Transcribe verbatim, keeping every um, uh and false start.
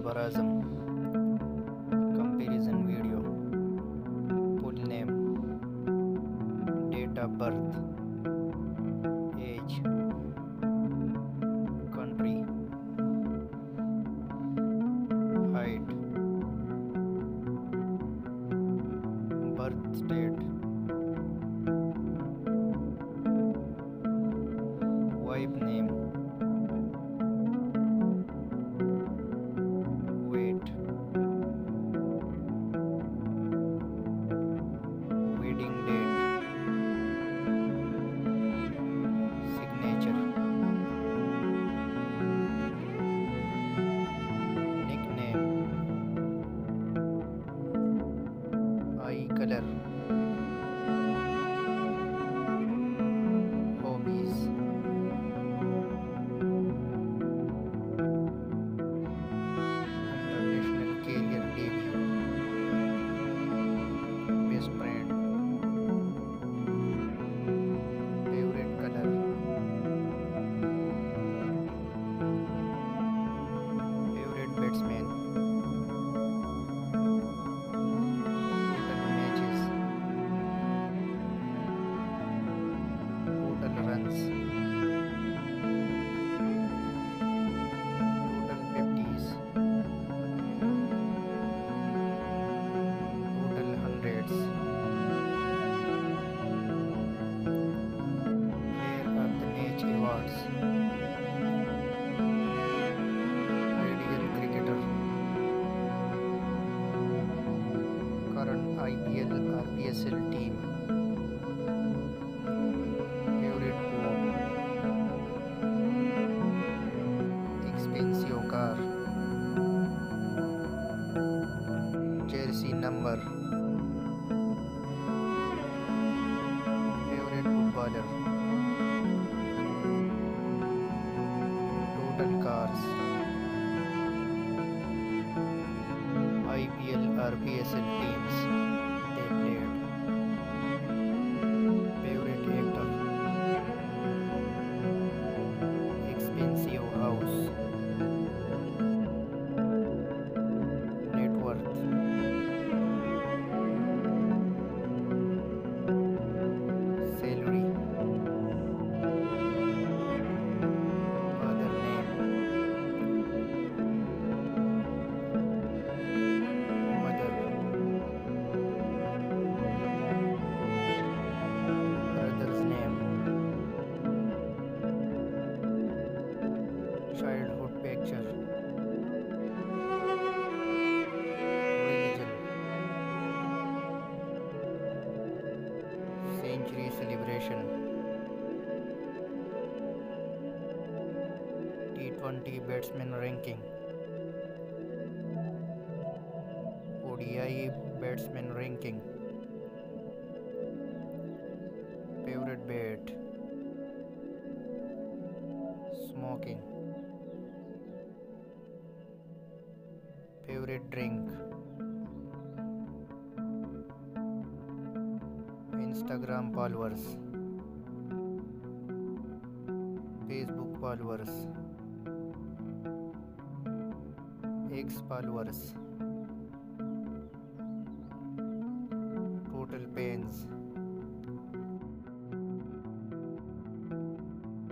Barasam comparison video, full name, date of birth, age, country, height, birth date, wife name, eye color, hobbies, international career debut, best friend, favorite color, favorite batsman, current I P L or P S L team, favorite home, expensive car, jersey number, favorite footballer, total cars, I P L or P S L teams they played, favorite actor, expensive house, net worth, salary, other childhood picture, religion, century celebration, T twenty batsman ranking, O D I batsman ranking, favorite bat, smoking, favorite drink, Instagram followers, Facebook followers, X followers.